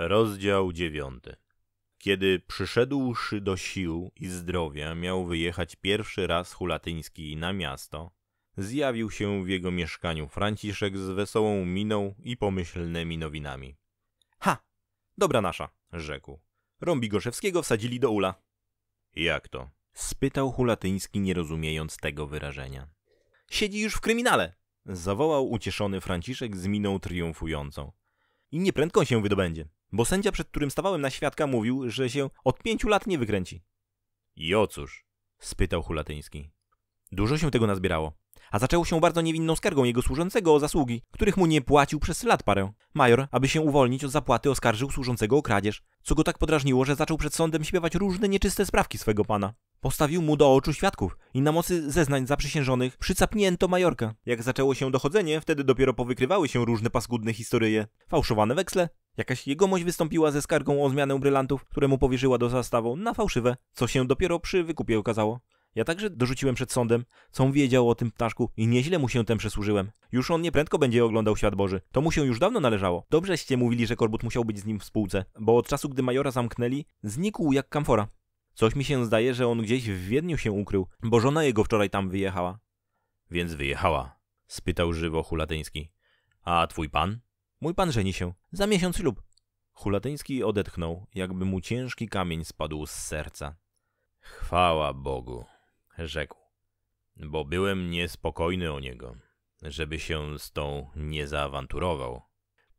Rozdział 9. Kiedy przyszedłszy do sił i zdrowia miał wyjechać pierwszy raz Hulatyński na miasto, zjawił się w jego mieszkaniu Franciszek z wesołą miną i pomyślnymi nowinami. – Ha! Dobra nasza! – rzekł. – Rąbigoszewskiego wsadzili do ula. – Jak to? – spytał Hulatyński, nie rozumiejąc tego wyrażenia. – Siedzi już w kryminale! – zawołał ucieszony Franciszek z miną triumfującą. – I nieprędko się wydobędzie, bo sędzia, przed którym stawałem na świadka, mówił, że się od 5 lat nie wykręci. – I o cóż? – spytał Hulatyński. – Dużo się tego nazbierało. A zaczęło się bardzo niewinną skargą jego służącego o zasługi, których mu nie płacił przez lat parę. Major, aby się uwolnić od zapłaty, oskarżył służącego o kradzież, co go tak podrażniło, że zaczął przed sądem śpiewać różne nieczyste sprawki swego pana. Postawił mu do oczu świadków i na mocy zeznań zaprzysiężonych przycapnięto Majorka. Jak zaczęło się dochodzenie, wtedy dopiero powykrywały się różne paskudne historyje. Fałszowane weksle. Jakaś jegomość wystąpiła ze skargą o zmianę brylantów, któremu powierzyła do zastawą na fałszywe, co się dopiero przy wykupie okazało. Ja także dorzuciłem przed sądem, co wiedział o tym ptaszku i nieźle mu się tem przysłużyłem. Już on nieprędko będzie oglądał świat Boży. To mu się już dawno należało. Dobrzeście mówili, że Korbut musiał być z nim w spółce, bo od czasu, gdy Majora zamknęli, znikł jak kamfora. Coś mi się zdaje, że on gdzieś w Wiedniu się ukrył, bo żona jego wczoraj tam wyjechała. — Więc wyjechała? — spytał żywo Hulatyński. — A twój pan? — Mój pan żeni się. Za miesiąc ślub. Hulatyński odetchnął, jakby mu ciężki kamień spadł z serca. — Chwała Bogu! Rzekł, bo byłem niespokojny o niego, żeby się z tą nie zaawanturował.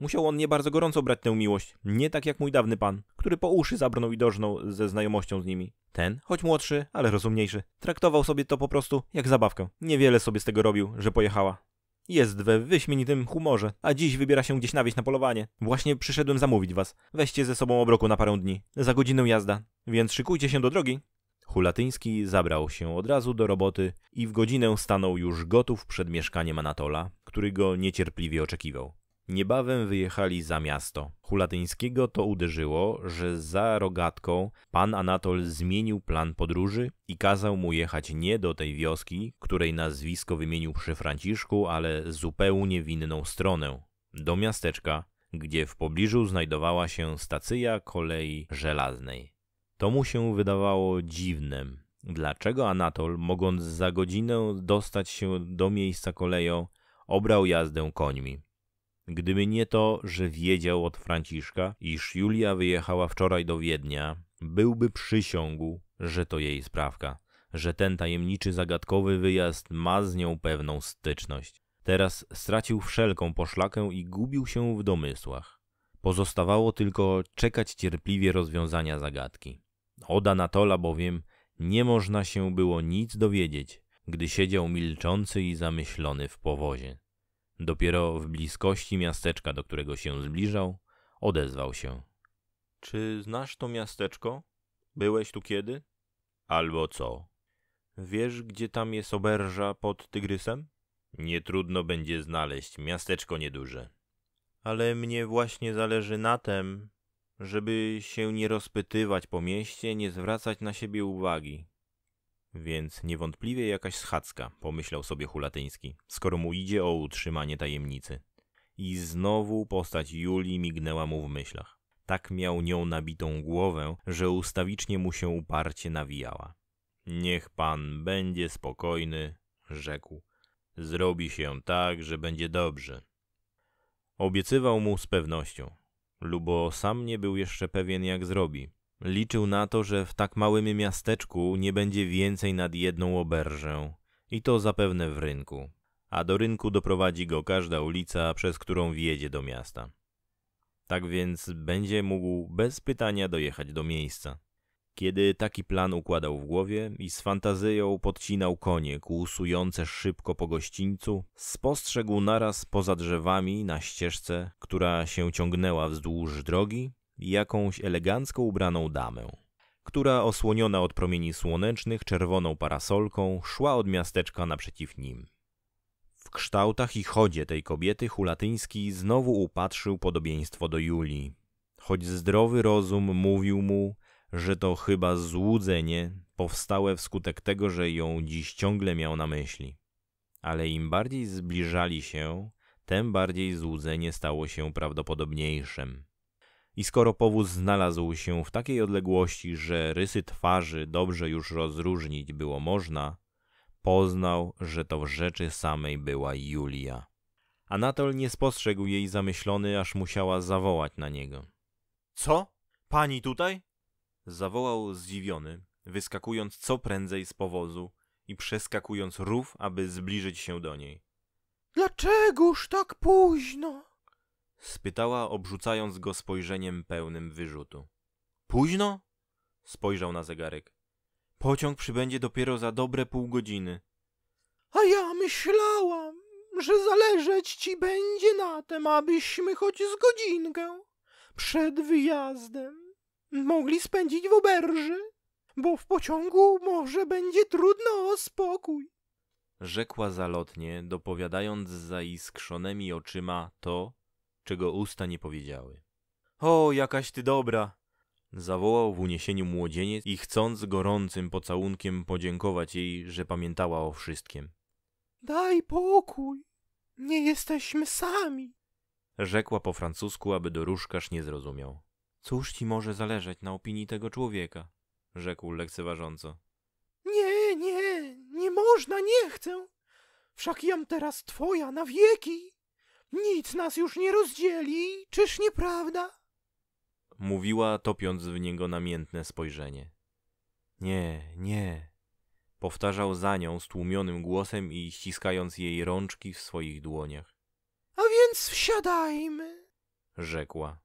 Musiał on nie bardzo gorąco brać tę miłość, nie tak jak mój dawny pan, który po uszy zabrnął i dożnął ze znajomością z nimi. Ten, choć młodszy, ale rozumniejszy, traktował sobie to po prostu jak zabawkę. Niewiele sobie z tego robił, że pojechała. Jest we wyśmienitym humorze, a dziś wybiera się gdzieś na wieś na polowanie. Właśnie przyszedłem zamówić was. Weźcie ze sobą obroku na parę dni. Za godzinę jazda, więc szykujcie się do drogi. Hulatyński zabrał się od razu do roboty i w godzinę stanął już gotów przed mieszkaniem Anatola, który go niecierpliwie oczekiwał. Niebawem wyjechali za miasto. Hulatyńskiego to uderzyło, że za rogatką pan Anatol zmienił plan podróży i kazał mu jechać nie do tej wioski, której nazwisko wymienił przy Franciszku, ale zupełnie w inną stronę, do miasteczka, gdzie w pobliżu znajdowała się stacja kolei żelaznej. To mu się wydawało dziwnym. Dlaczego Anatol, mogąc za godzinę dostać się do miejsca koleją, obrał jazdę końmi? Gdyby nie to, że wiedział od Franciszka, iż Julia wyjechała wczoraj do Wiednia, byłby przysiągł, że to jej sprawka, że ten tajemniczy, zagadkowy wyjazd ma z nią pewną styczność. Teraz stracił wszelką poszlakę i gubił się w domysłach. Pozostawało tylko czekać cierpliwie rozwiązania zagadki. Od Anatola bowiem nie można się było nic dowiedzieć, gdy siedział milczący i zamyślony w powozie. Dopiero w bliskości miasteczka, do którego się zbliżał, odezwał się. — Czy znasz to miasteczko? Byłeś tu kiedy? — Albo co? — Wiesz, gdzie tam jest oberża pod Tygrysem? — Nie trudno będzie znaleźć, miasteczko nieduże. — Ale mnie właśnie zależy na tem, żeby się nie rozpytywać po mieście, nie zwracać na siebie uwagi. Więc niewątpliwie jakaś schadzka, pomyślał sobie Hulatyński, skoro mu idzie o utrzymanie tajemnicy. I znowu postać Julii mignęła mu w myślach. Tak miał nią nabitą głowę, że ustawicznie mu się uparcie nawijała. Niech pan będzie spokojny, rzekł. Zrobi się tak, że będzie dobrze. Obiecywał mu z pewnością. Lubo sam nie był jeszcze pewien, jak zrobi. Liczył na to, że w tak małym miasteczku nie będzie więcej nad jedną oberżę. I to zapewne w rynku. A do rynku doprowadzi go każda ulica, przez którą wjedzie do miasta. Tak więc będzie mógł bez pytania dojechać do miejsca. Kiedy taki plan układał w głowie i z fantazją podcinał konie kłusujące szybko po gościńcu, spostrzegł naraz poza drzewami na ścieżce, która się ciągnęła wzdłuż drogi, jakąś elegancko ubraną damę, która osłoniona od promieni słonecznych czerwoną parasolką szła od miasteczka naprzeciw nim. W kształtach i chodzie tej kobiety Hulatyński znowu upatrzył podobieństwo do Julii. Choć zdrowy rozum mówił mu, że to chyba złudzenie powstałe wskutek tego, że ją dziś ciągle miał na myśli. Ale im bardziej zbliżali się, tym bardziej złudzenie stało się prawdopodobniejszym. I skoro powóz znalazł się w takiej odległości, że rysy twarzy dobrze już rozróżnić było można, poznał, że to w rzeczy samej była Julia. Anatol nie spostrzegł jej zamyślony, aż musiała zawołać na niego. — Co? Pani tutaj? — zawołał zdziwiony, wyskakując co prędzej z powozu i przeskakując rów, aby zbliżyć się do niej. — Dlaczegoż tak późno? — spytała, obrzucając go spojrzeniem pełnym wyrzutu. — Późno? — spojrzał na zegarek. — Pociąg przybędzie dopiero za dobre pół godziny. — A ja myślałam, że zależeć ci będzie na tym, abyśmy choć z godzinkę przed wyjazdem mogli spędzić w oberży, bo w pociągu może będzie trudno o spokój. Rzekła zalotnie, dopowiadając zaiskrzonymi oczyma to, czego usta nie powiedziały. O, jakaś ty dobra! Zawołał w uniesieniu młodzieniec i chcąc gorącym pocałunkiem podziękować jej, że pamiętała o wszystkim. Daj pokój, nie jesteśmy sami. Rzekła po francusku, aby doróżkarz nie zrozumiał. Cóż ci może zależeć na opinii tego człowieka? Rzekł lekceważąco. Nie można, nie chcę. Wszak jam teraz twoja na wieki. Nic nas już nie rozdzieli, czyż nieprawda? Mówiła, topiąc w niego namiętne spojrzenie. Nie, powtarzał za nią stłumionym głosem i ściskając jej rączki w swoich dłoniach. A więc wsiadajmy, rzekła.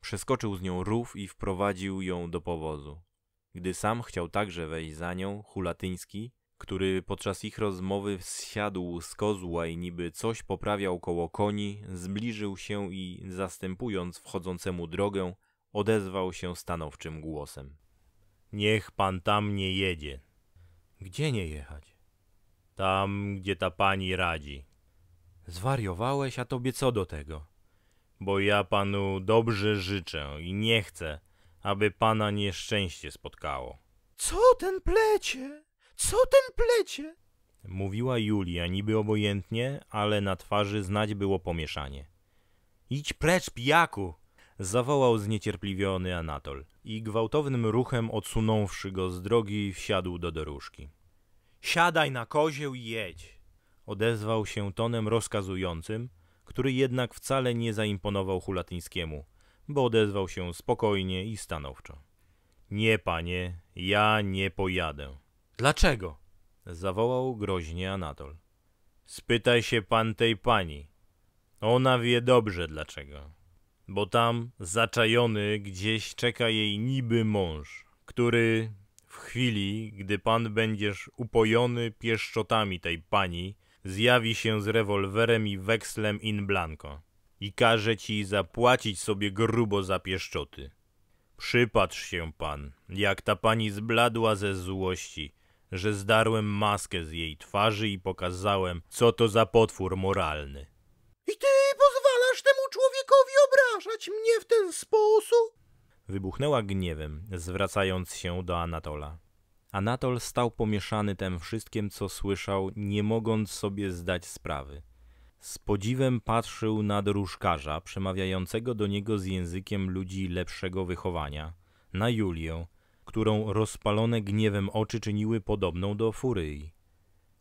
Przeskoczył z nią rów i wprowadził ją do powozu. Gdy sam chciał także wejść za nią, Hulatyński, który podczas ich rozmowy zsiadł z kozła i niby coś poprawiał koło koni, zbliżył się i zastępując wchodzącemu drogę, odezwał się stanowczym głosem. Niech pan tam nie jedzie. Gdzie nie jechać? Tam, gdzie ta pani radzi. Zwariowałeś, a tobie co do tego? Bo ja panu dobrze życzę i nie chcę, aby pana nieszczęście spotkało. Co ten plecie? Co ten plecie? Mówiła Julia niby obojętnie, ale na twarzy znać było pomieszanie. Idź precz, pijaku! Zawołał zniecierpliwiony Anatol i gwałtownym ruchem odsunąwszy go z drogi wsiadł do dorożki. Siadaj na kozieł i jedź! Odezwał się tonem rozkazującym, który jednak wcale nie zaimponował Hulatyńskiemu, bo odezwał się spokojnie i stanowczo. Nie, panie, ja nie pojadę. Dlaczego? Zawołał groźnie Anatol. Spytaj się pan tej pani. Ona wie dobrze dlaczego. Bo tam, zaczajony, gdzieś czeka jej niby mąż, który w chwili, gdy pan będziesz upojony pieszczotami tej pani, zjawi się z rewolwerem i wekslem in blanco i każe ci zapłacić sobie grubo za pieszczoty. Przypatrz się pan, jak ta pani zbladła ze złości, że zdarłem maskę z jej twarzy i pokazałem, co to za potwór moralny. I ty pozwalasz temu człowiekowi obrażać mnie w ten sposób? Wybuchnęła gniewem, zwracając się do Anatola. Anatol stał pomieszany tym wszystkim, co słyszał, nie mogąc sobie zdać sprawy. Z podziwem patrzył na dróżkarza, przemawiającego do niego z językiem ludzi lepszego wychowania, na Julię, którą rozpalone gniewem oczy czyniły podobną do furyi.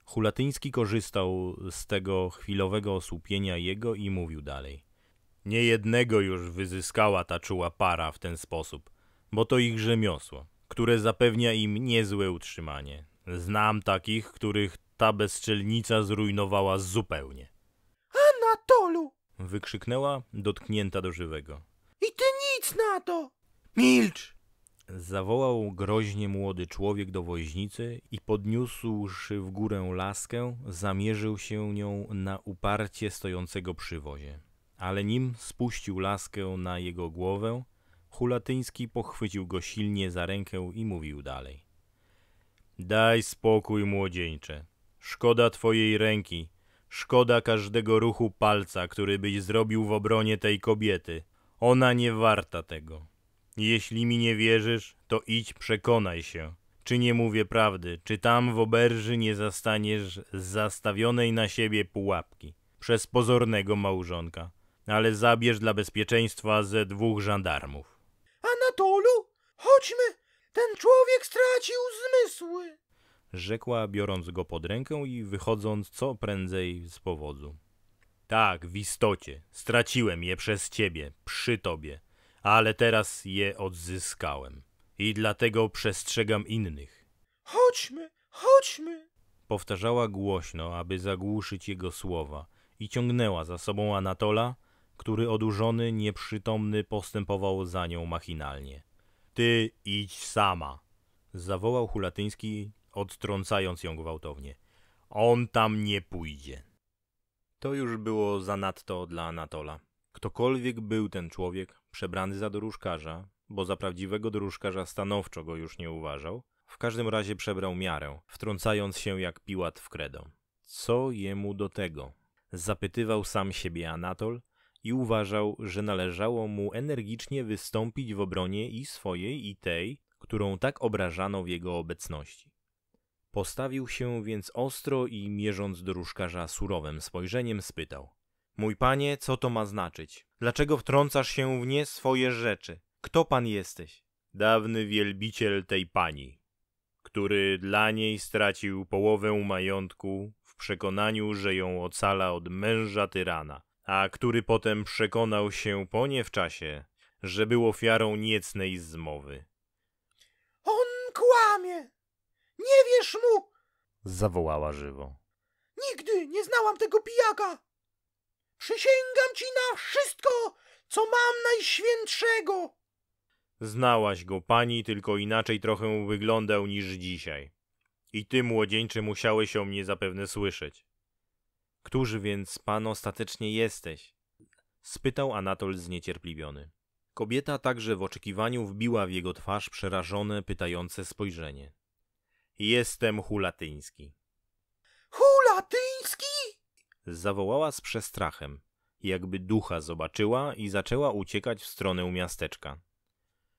Hulatyński korzystał z tego chwilowego osłupienia jego i mówił dalej. Niejednego już wyzyskała ta czuła para w ten sposób, bo to ich rzemiosło, które zapewnia im niezłe utrzymanie. Znam takich, których ta bezczelnica zrujnowała zupełnie. Anatolu! Wykrzyknęła, dotknięta do żywego. I ty nic na to! Milcz! Zawołał groźnie młody człowiek do woźnicy i podniósłszy w górę laskę, zamierzył się nią na uparcie stojącego przy wozie. Ale nim spuścił laskę na jego głowę, Hulatyński pochwycił go silnie za rękę i mówił dalej. Daj spokój, młodzieńcze. Szkoda twojej ręki. Szkoda każdego ruchu palca, który byś zrobił w obronie tej kobiety. Ona nie warta tego. Jeśli mi nie wierzysz, to idź przekonaj się, czy nie mówię prawdy, czy tam w oberży nie zastaniesz zastawionej na siebie pułapki przez pozornego małżonka, ale zabierz dla bezpieczeństwa ze 2 żandarmów. Anatolu, chodźmy, ten człowiek stracił zmysły, rzekła, biorąc go pod rękę i wychodząc co prędzej z powozu. Tak, w istocie, straciłem je przez ciebie, przy tobie, ale teraz je odzyskałem i dlatego przestrzegam innych. Chodźmy, chodźmy, powtarzała głośno, aby zagłuszyć jego słowa i ciągnęła za sobą Anatola, który odurzony, nieprzytomny postępował za nią machinalnie. Ty idź sama, zawołał Hulatyński, odtrącając ją gwałtownie. On tam nie pójdzie. To już było zanadto dla Anatola. Ktokolwiek był ten człowiek, przebrany za dróżkarza, bo za prawdziwego dróżkarza stanowczo go już nie uważał, w każdym razie przebrał miarę, wtrącając się jak Piłat w kredo. Co jemu do tego? Zapytywał sam siebie Anatol i uważał, że należało mu energicznie wystąpić w obronie i swojej, i tej, którą tak obrażano w jego obecności. Postawił się więc ostro i mierząc dróżkarza surowym spojrzeniem spytał. Mój panie, co to ma znaczyć? Dlaczego wtrącasz się w nie swoje rzeczy? Kto pan jesteś? Dawny wielbiciel tej pani, który dla niej stracił połowę majątku w przekonaniu, że ją ocala od męża tyrana, a który potem przekonał się po nie w czasie, że był ofiarą niecnej zmowy. On kłamie! Nie wierz mu! zawołała żywo. Nigdy nie znałam tego pijaka! Przysięgam ci na wszystko, co mam najświętszego! Znałaś go pani, tylko inaczej trochę wyglądał niż dzisiaj. I ty, młodzieńcze, musiałeś o mnie zapewne słyszeć. Któż więc pan ostatecznie jesteś? spytał Anatol zniecierpliwiony. Kobieta także w oczekiwaniu wbiła w jego twarz przerażone, pytające spojrzenie. Jestem Hulatyński. Hulatyński? zawołała z przestrachem, jakby ducha zobaczyła i zaczęła uciekać w stronę miasteczka.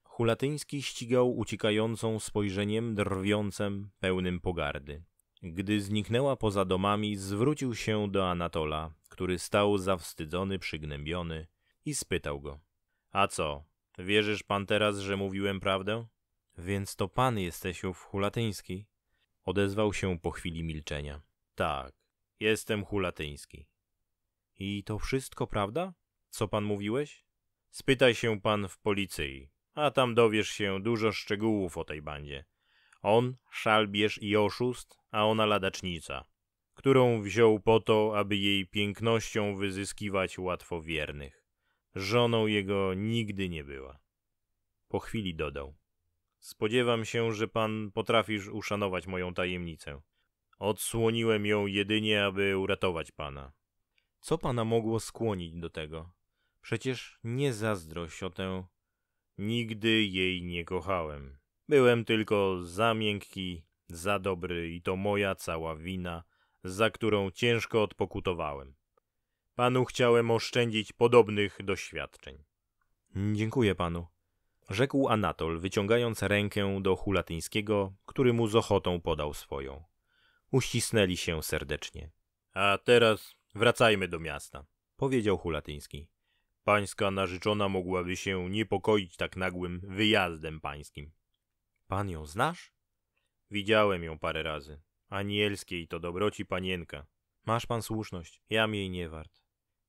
Hulatyński ścigał uciekającą spojrzeniem drwiącym, pełnym pogardy. Gdy zniknęła poza domami, zwrócił się do Anatola, który stał zawstydzony, przygnębiony i spytał go. A co, wierzysz pan teraz, że mówiłem prawdę? Więc to pan jesteś ów Hulatyński? Odezwał się po chwili milczenia. Tak, jestem Hulatyński. I to wszystko prawda? Co pan mówiłeś? Spytaj się pan w policji, a tam dowiesz się dużo szczegółów o tej bandzie. On, szalbierz i oszust, a ona ladacznica, którą wziął po to, aby jej pięknością wyzyskiwać łatwowiernych. Żoną jego nigdy nie była. Po chwili dodał. Spodziewam się, że pan potrafisz uszanować moją tajemnicę. Odsłoniłem ją jedynie, aby uratować pana. Co pana mogło skłonić do tego? Przecież nie zazdrość o tę... Nigdy jej nie kochałem. Byłem tylko za miękki, za dobry i to moja cała wina, za którą ciężko odpokutowałem. Panu chciałem oszczędzić podobnych doświadczeń. Dziękuję panu, rzekł Anatol, wyciągając rękę do Hulatyńskiego, który mu z ochotą podał swoją. Uścisnęli się serdecznie. A teraz wracajmy do miasta, powiedział Hulatyński. Pańska narzeczona mogłaby się niepokoić tak nagłym wyjazdem pańskim. Pan ją znasz? Widziałem ją parę razy. Anielskiej to dobroci panienka. Masz pan słuszność, jam jej nie wart.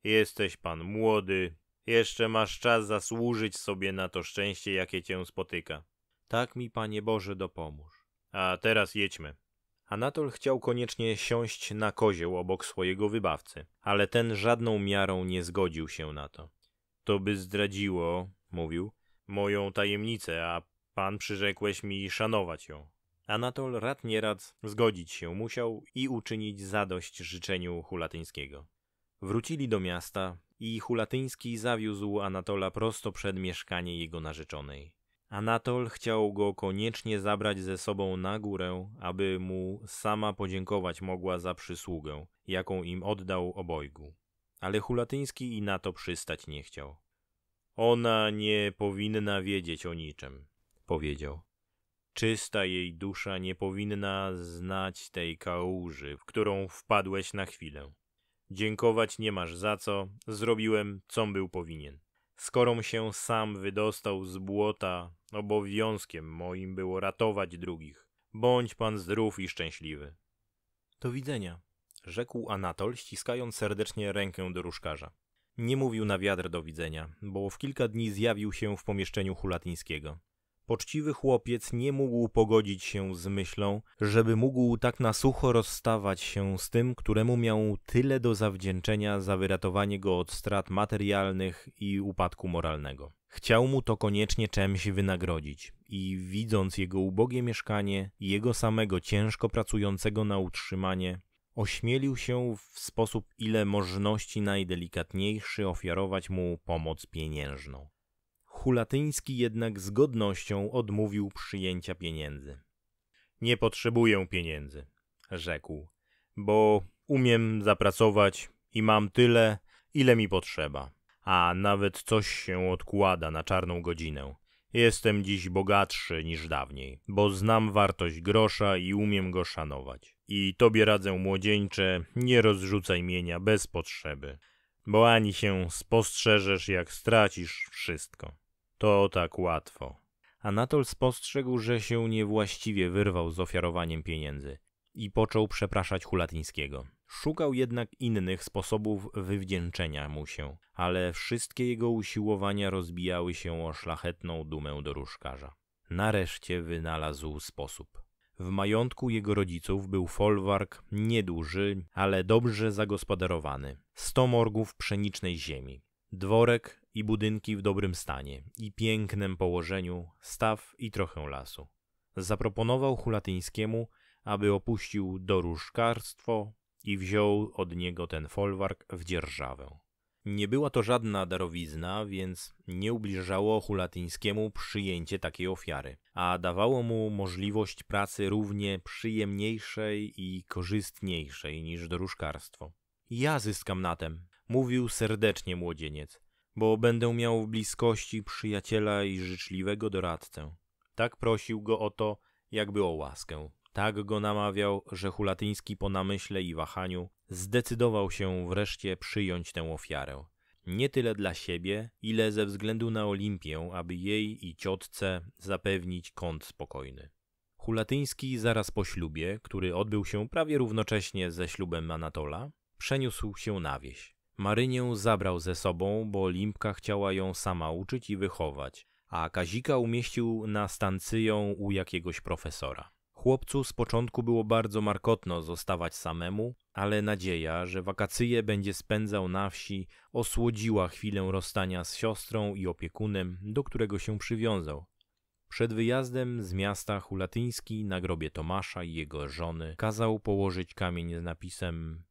Jesteś pan młody, jeszcze masz czas zasłużyć sobie na to szczęście, jakie cię spotyka. Tak mi, Panie Boże, dopomóż. A teraz jedźmy. Anatol chciał koniecznie siąść na kozioł obok swojego wybawcy, ale ten żadną miarą nie zgodził się na to. To by zdradziło, mówił, moją tajemnicę, a pan przyrzekłeś mi szanować ją. Anatol rad nie rad zgodzić się musiał i uczynić zadość życzeniu Hulatyńskiego. Wrócili do miasta i Hulatyński zawiózł Anatola prosto przed mieszkanie jego narzeczonej. Anatol chciał go koniecznie zabrać ze sobą na górę, aby mu sama podziękować mogła za przysługę, jaką im oddał obojgu. Ale Hulatyński i na to przystać nie chciał. Ona nie powinna wiedzieć o niczym, powiedział. Czysta jej dusza nie powinna znać tej kałuży, w którą wpadłeś na chwilę. Dziękować nie masz za co, zrobiłem, com był powinien. Skorom się sam wydostał z błota, obowiązkiem moim było ratować drugich. Bądź pan zdrów i szczęśliwy. Do widzenia, rzekł Anatol, ściskając serdecznie rękę dróżkarza. Nie mówił na wiatr do widzenia, bo w kilka dni zjawił się w pomieszczeniu Hulatyńskiego. Poczciwy chłopiec nie mógł pogodzić się z myślą, żeby mógł tak na sucho rozstawać się z tym, któremu miał tyle do zawdzięczenia za wyratowanie go od strat materialnych i upadku moralnego. Chciał mu to koniecznie czymś wynagrodzić i widząc jego ubogie mieszkanie, jego samego ciężko pracującego na utrzymanie, ośmielił się w sposób ile możności najdelikatniejszy ofiarować mu pomoc pieniężną. Hulatyński jednak z godnością odmówił przyjęcia pieniędzy. Nie potrzebuję pieniędzy, rzekł, bo umiem zapracować i mam tyle, ile mi potrzeba, a nawet coś się odkłada na czarną godzinę. Jestem dziś bogatszy niż dawniej, bo znam wartość grosza i umiem go szanować. I tobie radzę, młodzieńcze, nie rozrzucaj mienia bez potrzeby, bo ani się spostrzeżesz, jak stracisz wszystko. To tak łatwo. Anatol spostrzegł, że się niewłaściwie wyrwał z ofiarowaniem pieniędzy i począł przepraszać Hulatyńskiego. Szukał jednak innych sposobów wywdzięczenia mu się, ale wszystkie jego usiłowania rozbijały się o szlachetną dumę dróżkarza. Nareszcie wynalazł sposób. W majątku jego rodziców był folwark nieduży, ale dobrze zagospodarowany. 100 morgów pszenicznej ziemi, dworek i budynki w dobrym stanie i pięknym położeniu, staw i trochę lasu. Zaproponował Hulatyńskiemu, aby opuścił dróżkarstwo i wziął od niego ten folwark w dzierżawę. Nie była to żadna darowizna, więc nie ubliżało Hulatyńskiemu przyjęcie takiej ofiary, a dawało mu możliwość pracy równie przyjemniejszej i korzystniejszej niż dróżkarstwo. Ja zyskam na tem, mówił serdecznie młodzieniec, bo będę miał w bliskości przyjaciela i życzliwego doradcę. Tak prosił go o to, jakby o łaskę. Tak go namawiał, że Hulatyński po namyśle i wahaniu zdecydował się wreszcie przyjąć tę ofiarę. Nie tyle dla siebie, ile ze względu na Olimpię, aby jej i ciotce zapewnić kąt spokojny. Hulatyński zaraz po ślubie, który odbył się prawie równocześnie ze ślubem Anatola, przeniósł się na wieś. Marynię zabrał ze sobą, bo Limpka chciała ją sama uczyć i wychować, a Kazika umieścił na stancyją u jakiegoś profesora. Chłopcu z początku było bardzo markotno zostawać samemu, ale nadzieja, że wakacje będzie spędzał na wsi, osłodziła chwilę rozstania z siostrą i opiekunem, do którego się przywiązał. Przed wyjazdem z miasta Hulatyński na grobie Tomasza i jego żony kazał położyć kamień z napisem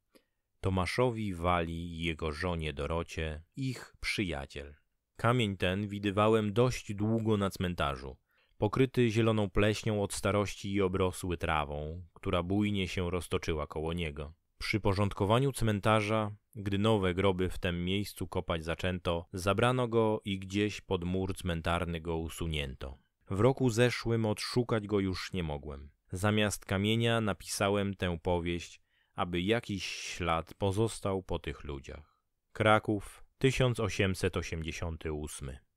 Tomaszowi Wali i jego żonie Dorocie, ich przyjaciel. Kamień ten widywałem dość długo na cmentarzu, pokryty zieloną pleśnią od starości i obrosły trawą, która bujnie się roztoczyła koło niego. Przy porządkowaniu cmentarza, gdy nowe groby w tym miejscu kopać zaczęto, zabrano go i gdzieś pod mur cmentarny go usunięto. W roku zeszłym odszukać go już nie mogłem. Zamiast kamienia napisałem tę powieść, aby jakiś ślad pozostał po tych ludziach. Kraków, 1888.